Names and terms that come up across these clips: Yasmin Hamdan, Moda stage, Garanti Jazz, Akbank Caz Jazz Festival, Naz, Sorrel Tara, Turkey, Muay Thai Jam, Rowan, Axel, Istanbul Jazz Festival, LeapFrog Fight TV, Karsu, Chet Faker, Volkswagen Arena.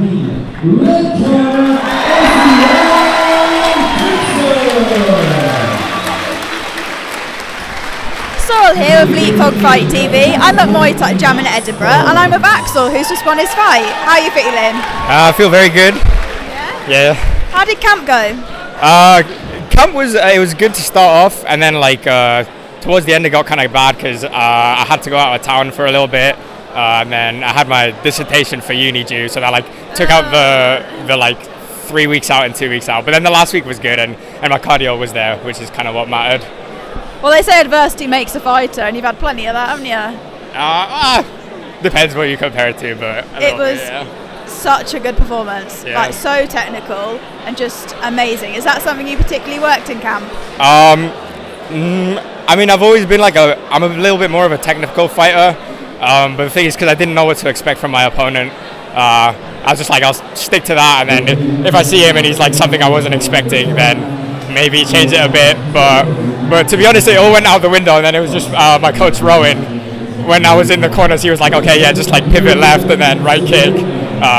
the red corner, Axel! Sorrel here with LeapFrog Fight TV. I'm at Muay Thai Jam in Edinburgh and I'm with Axel, who's just won his fight. How are you feeling? I feel very good. Yeah? Yeah. How did camp go? Camp was good to start off, and then towards the end it got kind of bad because I had to go out of town for a little bit. And then I had my dissertation for uni due, so that took out the 3 weeks out and 2 weeks out. But then the last week was good, and my cardio was there, which is kind of what mattered. Well, they say adversity makes a fighter, and you've had plenty of that, haven't you? Depends what you compare it to, but it was such a good performance, so technical and just amazing. Is that something you particularly worked in camp? I mean, I've always been I'm a little bit more of a technical fighter. But the thing is, because I didn't know what to expect from my opponent, I was just I'll stick to that, and then if I see him and he's something I wasn't expecting, then maybe change it a bit. But to be honest, it all went out the window, and then it was just my coach Rowan. When I was in the corners, he was like, okay, yeah, just pivot left and then right kick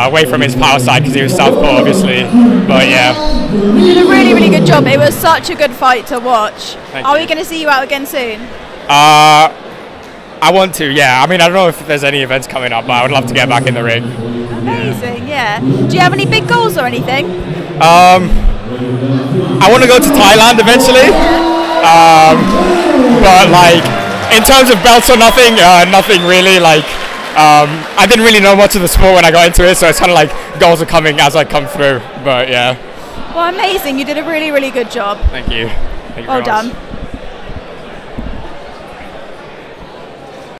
away from his power side, because he was southpaw, obviously. But yeah, you did a really, really good job. It was such a good fight to watch. Are we going to see you out again soon? I want to, yeah. I mean, I don't know if there's any events coming up, but I would love to get back in the ring. Amazing, yeah. Do you have any big goals or anything? I want to go to Thailand eventually. But in terms of belts or nothing, nothing really. I didn't really know much of the sport when I got into it, so it's kind of goals are coming as I come through. But yeah. Well, amazing. You did a really, really good job. Thank you. Thank you very much. Well done.